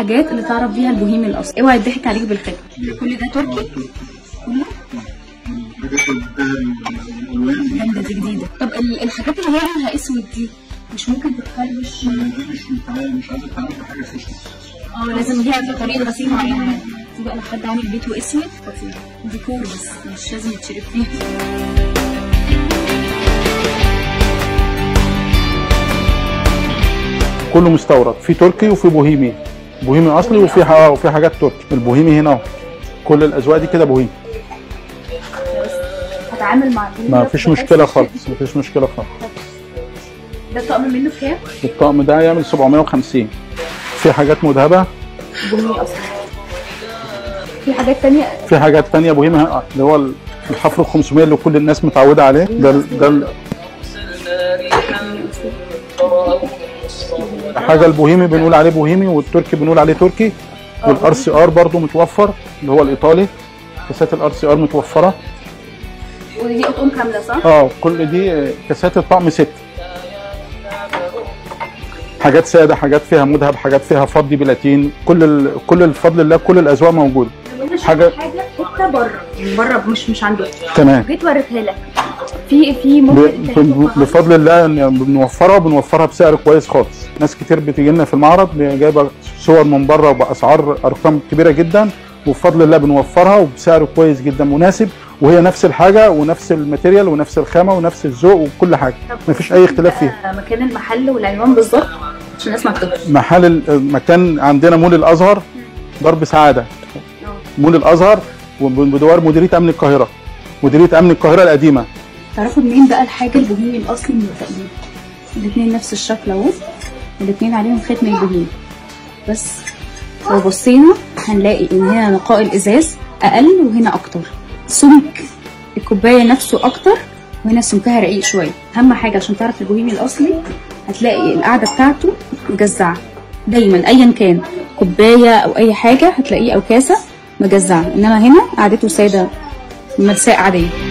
الحاجات اللي تعرف بيها البوهيمي الاصلي. اوعى يضحك عليك بالخير. كل ده تركي كله جامده دي جديده. طب الحاجات اللي هي لونها اسود دي مش ممكن تتخربش؟ مش عايزه تعمل حاجه سيشن. لازم ليها طريقه غسيل معينه. دي بقى لو حد عامل بيته اسود خطير، ديكور بس مش لازم يتشرب فيه. كله مستورد، في تركي وفي بوهيمي، بوهيمي اصلي وفي حاجات تركي. البوهيمي هنا اهو، كل الاذواق دي كده بوهيمي. هتعامل مع ما فيش مشكله خالص، مفيش مشكله خالص. ده الطقم منه بكام؟ الطقم ده يعمل 750. في حاجات مذهبه بوهيمي اصلي، في حاجات ثانيه بوهيمي اللي هو الحفر 500 اللي كل الناس متعوده عليه. ده حاجه البوهيمي بنقول عليه بوهيمي، والتركي بنقول عليه تركي، والار سي ار برضه متوفر اللي هو الايطالي. كاسات الار سي ار متوفره، ودي اطقم كامله صح؟ كل دي كاسات الطقم 6. حاجات ساده، حاجات فيها مذهب، حاجات فيها فضي بلاتين، كل الفضل لله كل الاذواق موجوده. حاجه انت بره مش عنده تمام، جيت وريتها لك في ممكن بفضل الله بنوفرها بسعر كويس خالص. ناس كتير بتيجي لنا في المعرض جايبه صور من بره وباسعار ارقام كبيره جدا، وبفضل الله بنوفرها وبسعر كويس جدا مناسب، وهي نفس الحاجه ونفس الماتيريال ونفس الخامه ونفس الذوق وكل حاجه، مفيش اي اختلاف فيها. مكان المحل والعنوان بالظبط عشان الناس ما تتوهش. المكان عندنا مول الازهر، ضرب سعاده، مول الازهر، وبدوار مديريه امن القاهره، القديمه. تعرفوا منين بقى الحاجه البوهيمي الاصلي من التقليد؟ الاثنين نفس الشكل اهو، والاثنين عليهم ختم البوهيمي، بس لو بصينا هنلاقي ان هنا نقاء الازاز اقل وهنا اكتر، سمك الكوبايه نفسه اكتر وهنا سمكها رقيق شويه. اهم حاجه عشان تعرف البوهيمي الاصلي هتلاقي القعده بتاعته مجزعه دايما، ايا كان كوبايه او اي حاجه هتلاقيه او كاسه مجزعه، انما هنا قعدته ساده ملساء عاديه.